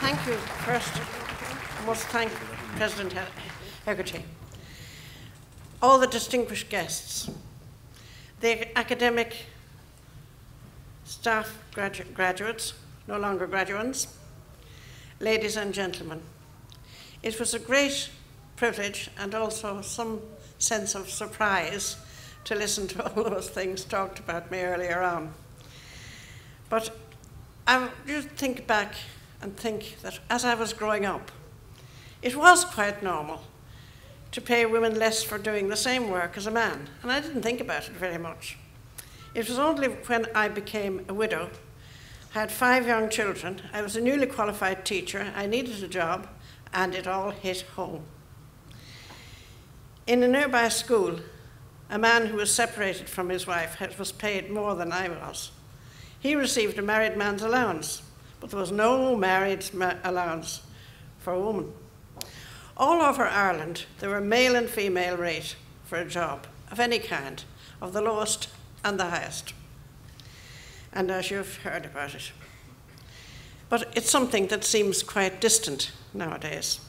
Thank you. First, I must thank President Hegarty, all the distinguished guests, the academic staff, graduates, no longer graduands, ladies and gentlemen. It was a great privilege and also some sense of surprise to listen to all those things talked about me earlier on. But I do think back and think that as I was growing up, it was quite normal to pay women less for doing the same work as a man, and I didn't think about it very much. It was only when I became a widow, I had 5 young children, I was a newly qualified teacher, I needed a job, and it all hit home. In a nearby school, a man who was separated from his wife was paid more than I was. He received a married man's allowance, but there was no married allowance for a woman. All over Ireland, there were male and female rate for a job of any kind, of the lowest and the highest. And as you've heard about it. But it's something that seems quite distant nowadays.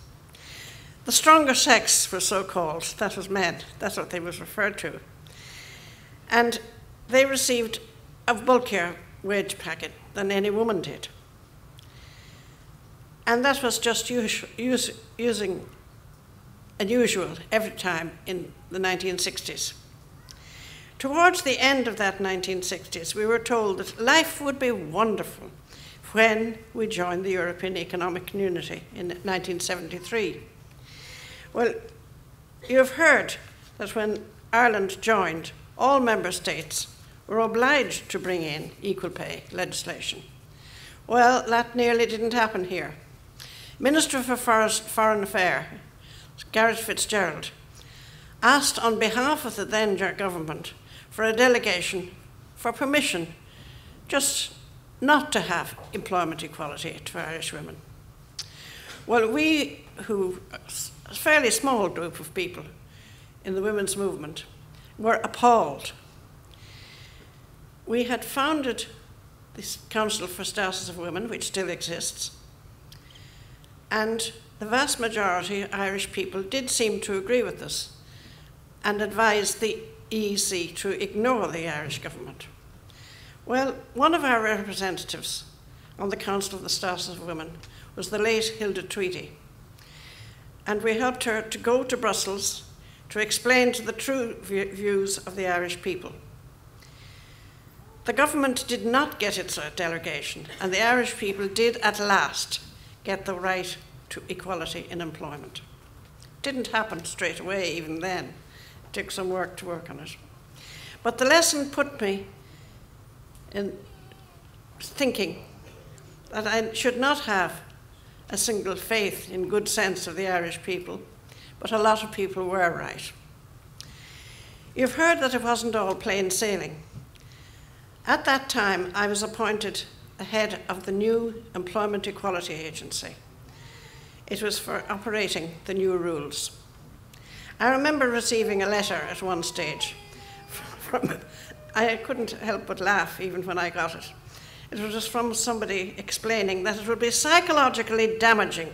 The stronger sex were so-called, that was men, that's what they was referred to. And they received a bulkier wage packet than any woman did. And that was just using unusual every time in the 1960s. Towards the end of that 1960s, we were told that life would be wonderful when we joined the European Economic Community in 1973. Well, you've heard that when Ireland joined, all member states were obliged to bring in equal pay legislation. Well, that nearly didn't happen here. Minister for Foreign Affairs, Garret Fitzgerald, asked on behalf of the then government for a delegation for permission just not to have employment equality for Irish women. Well, we, who a fairly small group of people in the women's movement, were appalled. We had founded this Council for Status of Women, which still exists, and the vast majority of Irish people did seem to agree with us and advised the EEC to ignore the Irish government. Well, one of our representatives on the Council of the Status of Women was the late Hilda Tweidy, and we helped her to go to Brussels to explain to the true views of the Irish people. The government did not get its delegation, and the Irish people did at last get the right to equality in employment. It didn't happen straight away even then. It took some work to work on it. But the lesson put me in thinking that I should not have a single faith in good sense of the Irish people, but a lot of people were right. You've heard that it wasn't all plain sailing. At that time, I was appointed the head of the new Employment Equality Agency. It was for operating the new rules. I remember receiving a letter at one stage from I couldn't help but laugh even when I got it. It was from somebody explaining that it would be psychologically damaging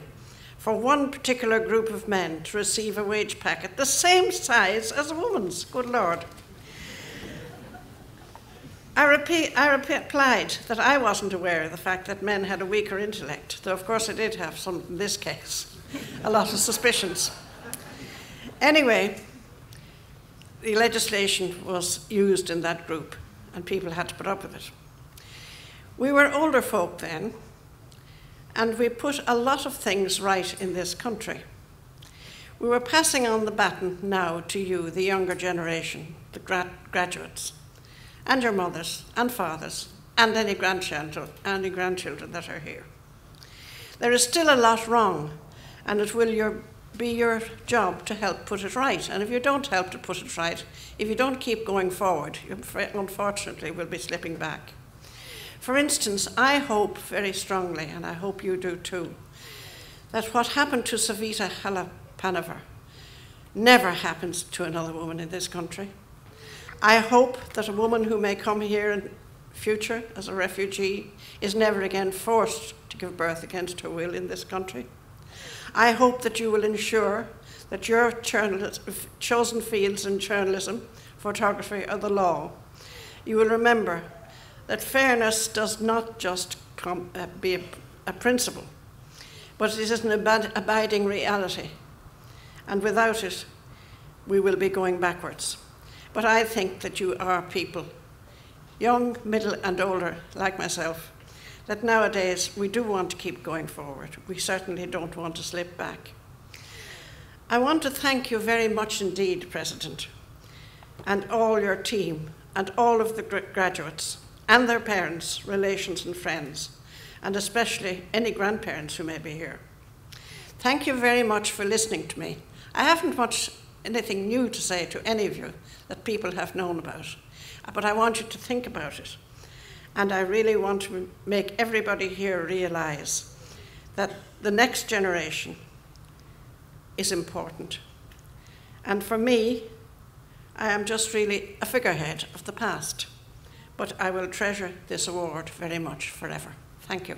for one particular group of men to receive a wage packet the same size as a woman's. Good Lord. I replied that I wasn't aware of the fact that men had a weaker intellect, though of course I did have some, in this case, a lot of suspicions. Anyway, the legislation was used in that group, and people had to put up with it. We were older folk then, and we put a lot of things right in this country. We were passing on the baton now to you, the younger generation, the graduates, and your mothers and fathers, and any grandchildren that are here. There is still a lot wrong, and it will be your job to help put it right. And if you don't help to put it right, if you don't keep going forward, you unfortunately will be slipping back. For instance, I hope very strongly, and I hope you do too, that what happened to Savita Halappanavar never happens to another woman in this country. I hope that a woman who may come here future as a refugee is never again forced to give birth against her will in this country. I hope that you will ensure that your chosen fields in journalism, photography are the law. You will remember that fairness does not just be a principle, but it is an abiding reality. And without it, we will be going backwards. But I think that you are people, young, middle, and older, like myself, that nowadays we do want to keep going forward. We certainly don't want to slip back. I want to thank you very much indeed, President, and all your team, and all of the graduates, and their parents, relations, and friends, and especially any grandparents who may be here. Thank you very much for listening to me. I haven't much anything new to say to any of you that people have known about, but I want you to think about it. And I really want to make everybody here realize that the next generation is important. And for me, I am just really a figurehead of the past, but I will treasure this award very much forever. Thank you.